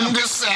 nothing to say.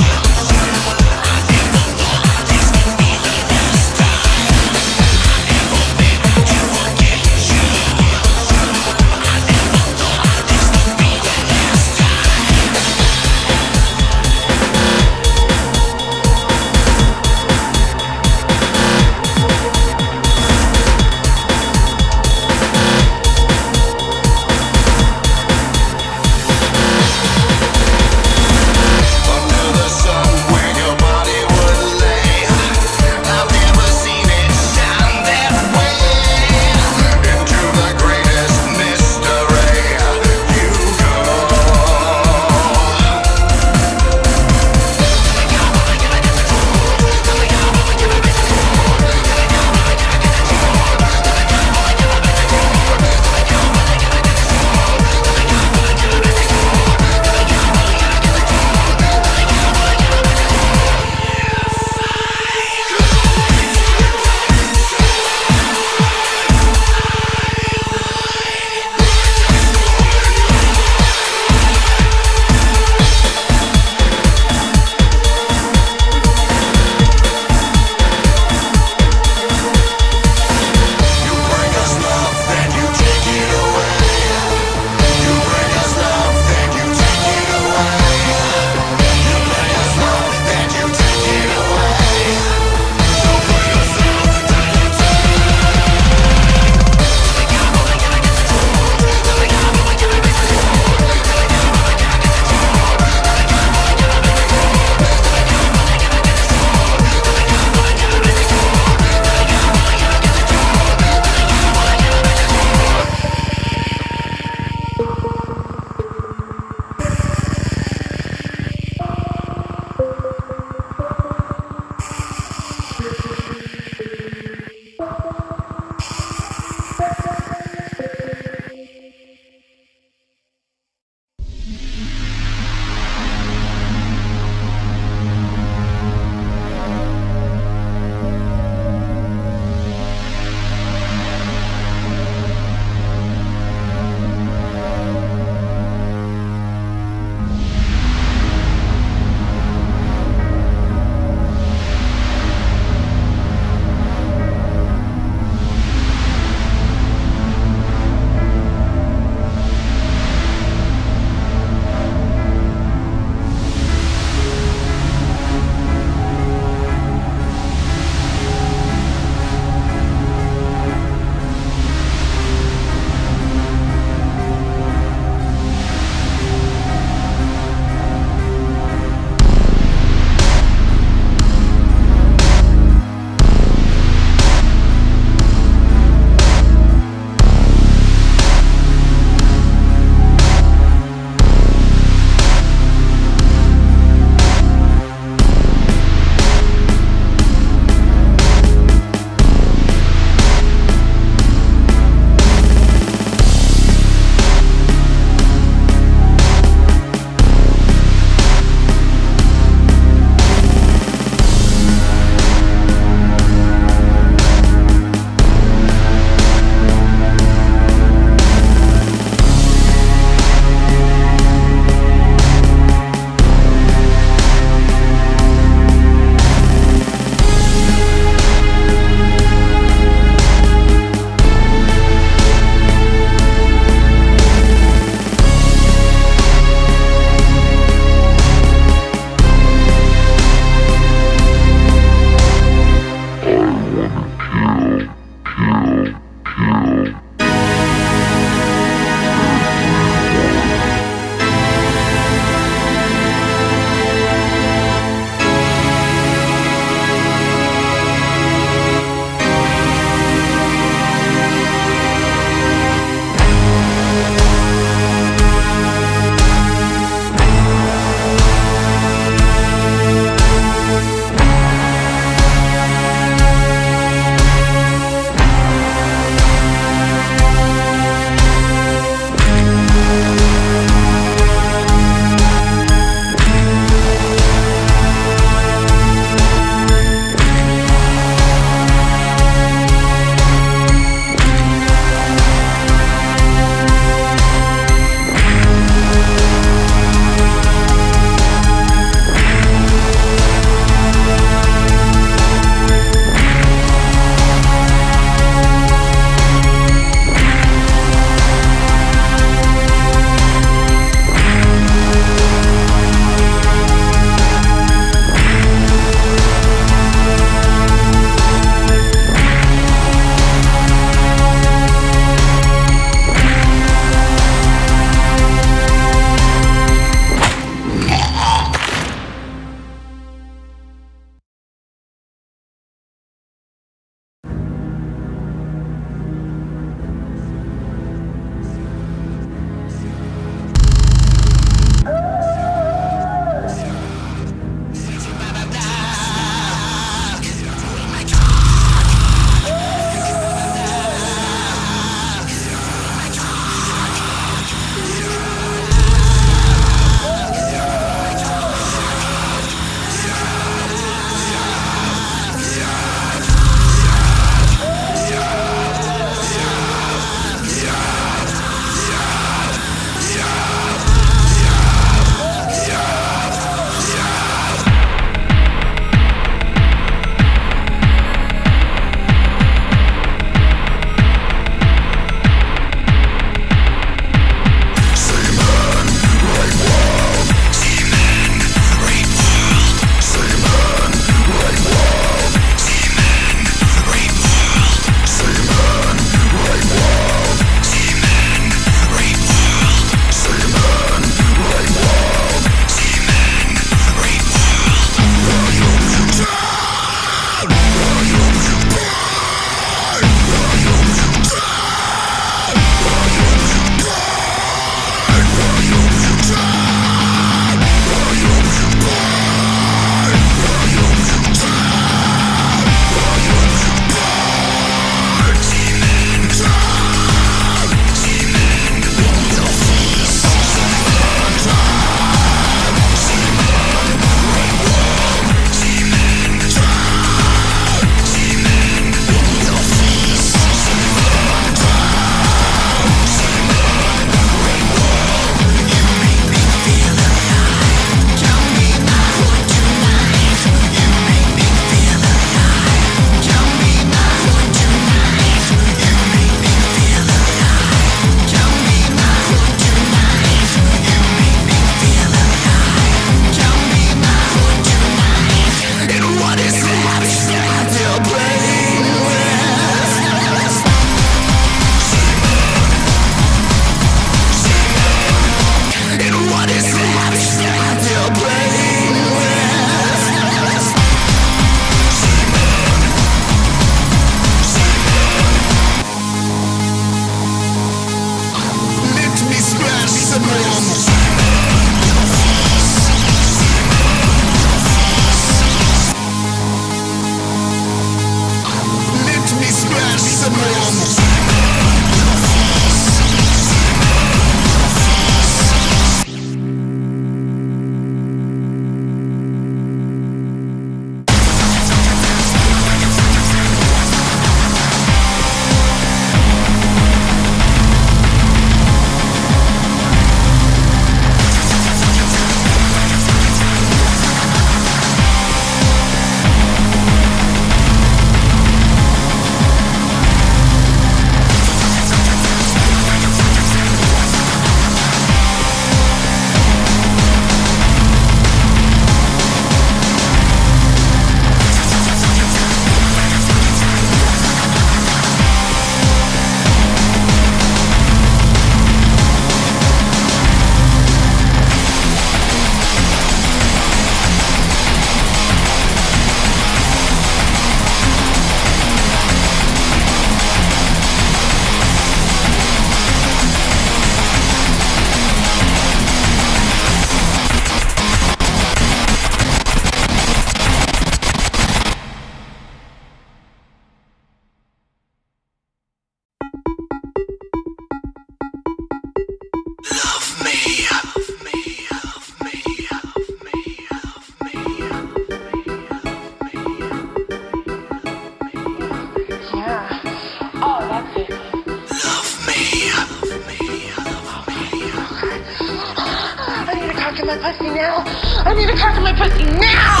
to my pussy now. I need to talk to my pussy now.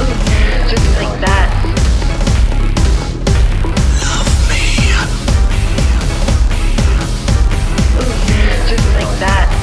Ooh, just like that. Ooh, just like that.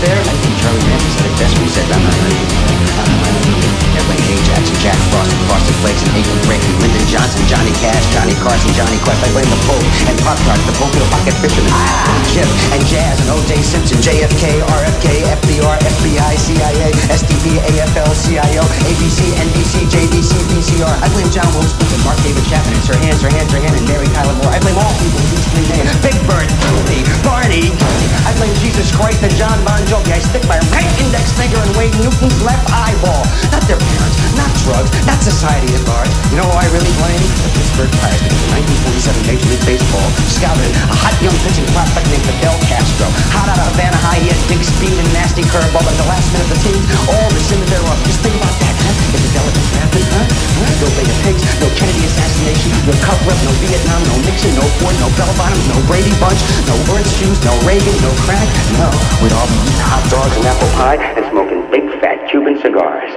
there. I think Charlie Manson said it best when he said, I'm not hurting. I'm not hurting. Everybody hates Jackson, Jack Frost, and Frosted Flakes, and April Breaking, Lyndon Johnson, Johnny Cash, Johnny Carson, Johnny Quest. I blame the Pope and Pop-Tarts, the Pope, Pocket Fisherman, Chip, and Jazz, and O.J. Simpson, JFK, RFK, FDR, FBI, CIA, SDP, AFL, CIO, ABC, NBC, JBC, PCR. I blame John Wilkes Booth and Mark David Chapman, and Sirhan, and Mary Tyler Moore. I blame all people who used to name Big Bird, Rudy, Barney. I blame Jesus Christ and John Bon Jovi. I stick my right index finger in Wade Newton's left eyeball. Not their parents, not drugs, not society at large. You know who I really blame? The Pittsburgh Pirates. The 1947 Major League Baseball scouted a hot young pitching prospect named Fidel Castro. Hot out of Havana High, he had big speed and nasty curveball. But the last minute of the team, all that's in the thereof. Just think about that, huh? If Fidel had been drafted, huh? No beta pigs, no Kennedy assassination, no cover-up, no Vietnam, no Nixon, no Ford, no bell bottoms, no Brady Bunch, no orange shoes, no Reagan, no crack. No, we'd all be eating hot dogs and apple pie and smoking big fat Cuban cigars.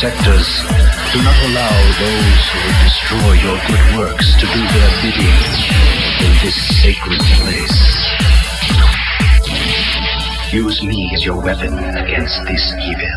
protectors. Do not allow those who would destroy your good works to do their bidding in this sacred place. Use me as your weapon against this evil.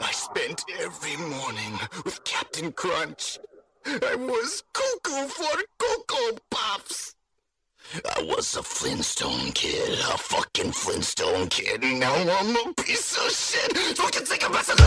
I spent every morning with Captain Crunch. I was cuckoo for Cocoa Pops. I was a Flintstone kid, a fucking Flintstone kid. Now I'm a piece of shit. Fucking take a piece of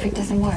perfect doesn't work.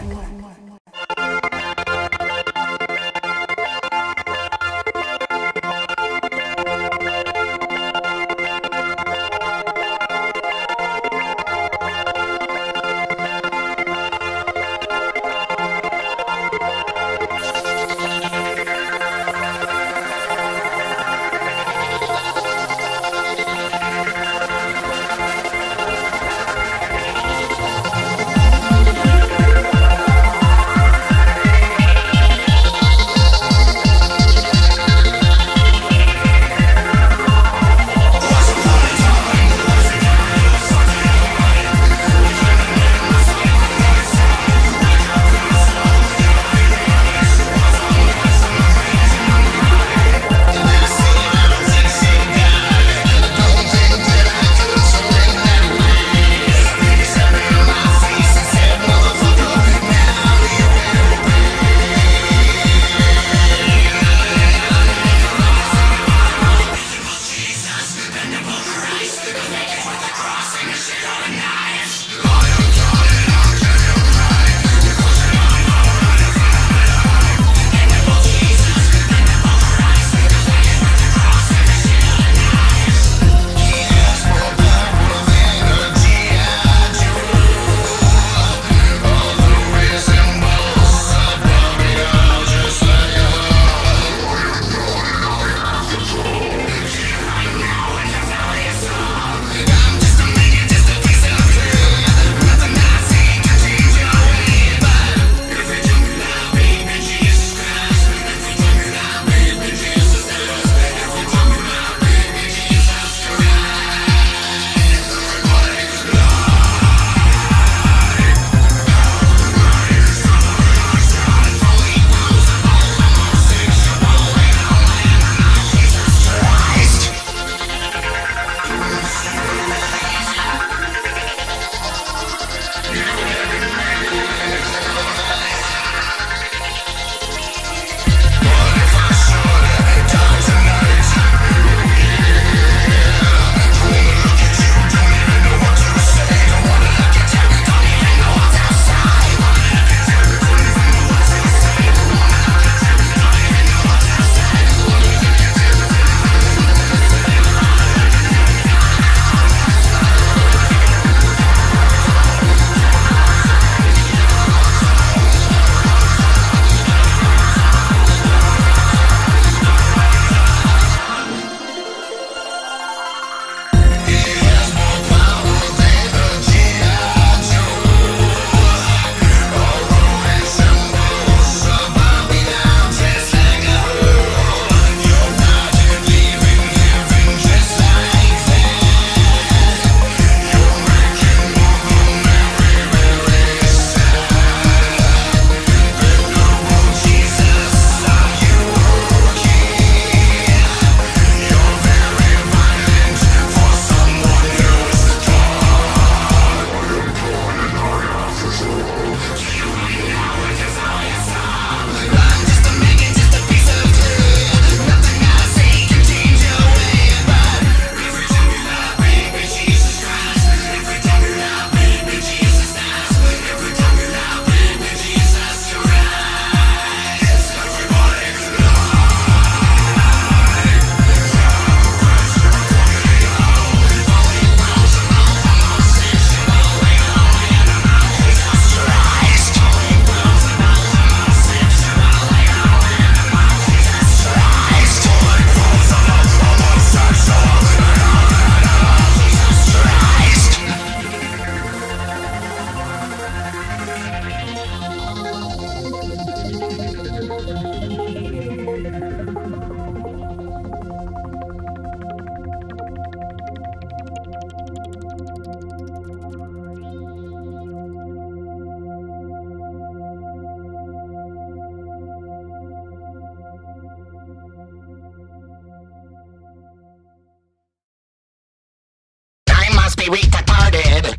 Retarded.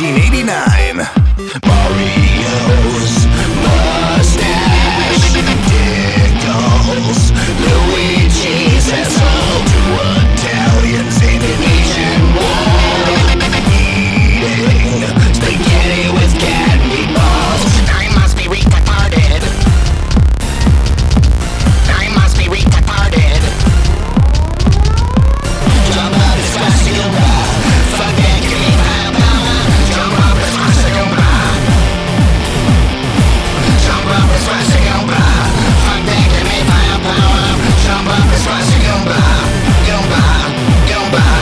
1989. Mario's mustache, Diggle's, Luigi's asshole to Italians in an Asian war. Eating spaghetti with cat meatballs. I must be retarded. I must be retarded. Jump out of bicycle ride. Forget me, jump out of bicycle ride. Jump out of bicycle ride. Forget me, firepower. Jump out of bicycle ride. Jump out, jump out.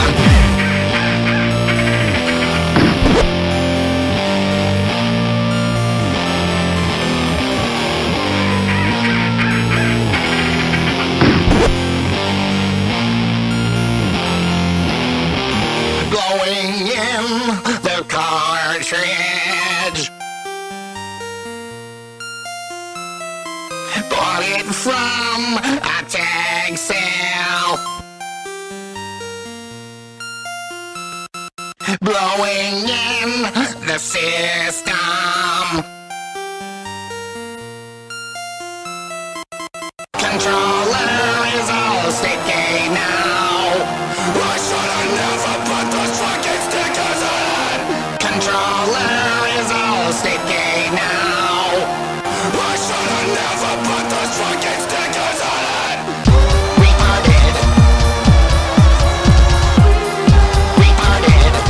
The cartridge, bought it from a tag sale. Blowing in the system, controller is all sticky now. Why should I never put those fucking stickers on? Controller is all sticky now. Why should I never put those fucking stickers on it? Retarded. Retarded.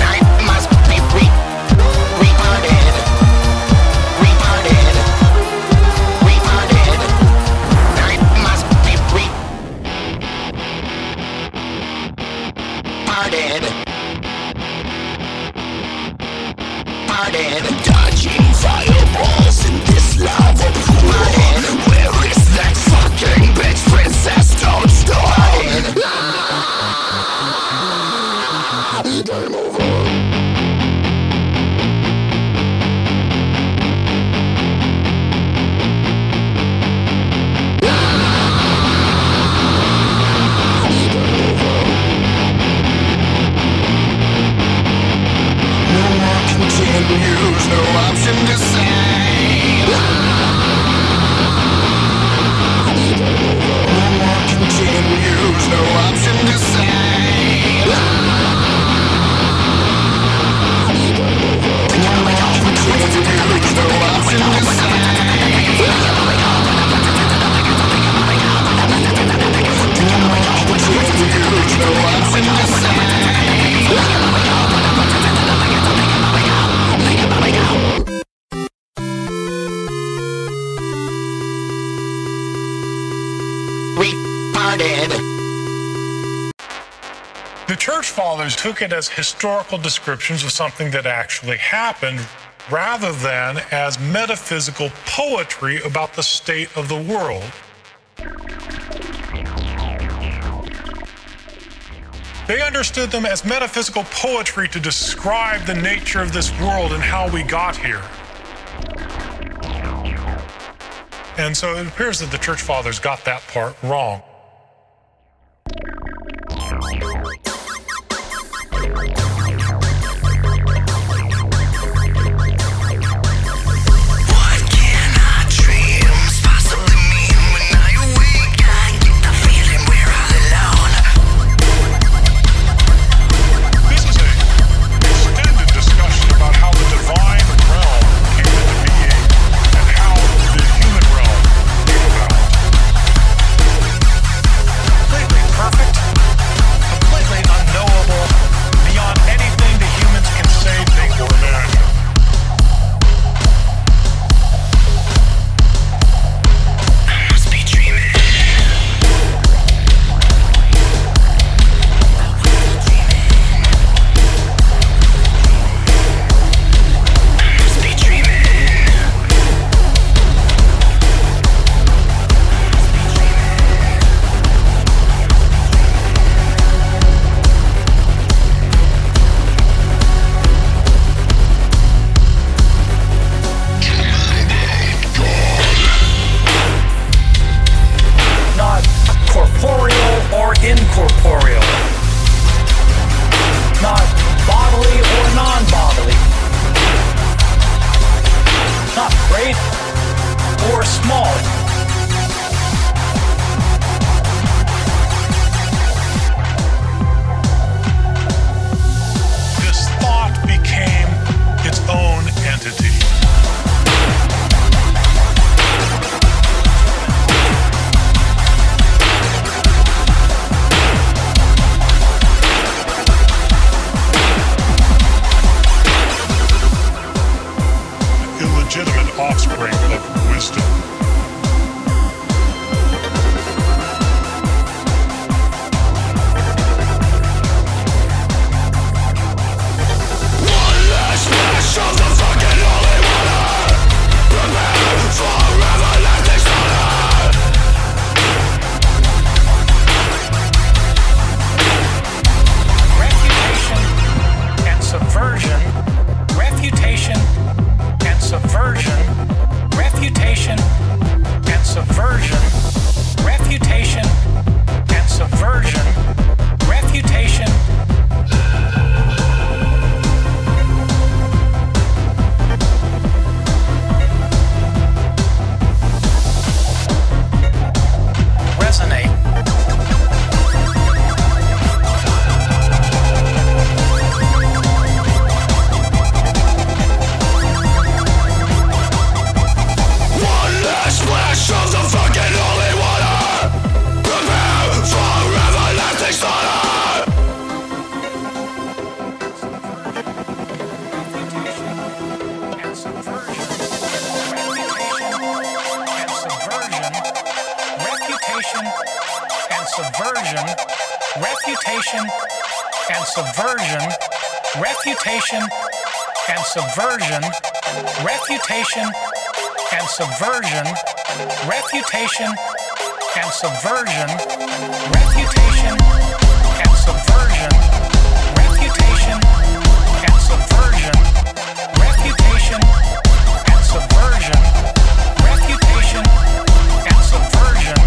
I must be retarded. Retarded. Retarded. I must be retarded. Dodging fireballs in this lava pool. Where is that fucking bitch princess? Don't stop. Game continues, no option to save. No more continues, no option to save. No more continues, no option to save. No option to save. The Church Fathers took it as historical descriptions of something that actually happened rather than as metaphysical poetry about the state of the world. They understood them as metaphysical poetry to describe the nature of this world and how we got here. And so it appears that the Church Fathers got that part wrong. offspring of wisdom. One last flash of the fucking holy water, prepare for everlasting slaughter. Refutation and subversion. Refutation and subversion. Refutation and subversion. Refutation and subversion. Refutation. Resonate. Refutation and subversion, refutation and subversion, refutation and subversion, refutation and subversion, refutation and subversion, refutation and subversion, refutation and subversion, refutation and subversion.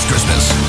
this Christmas.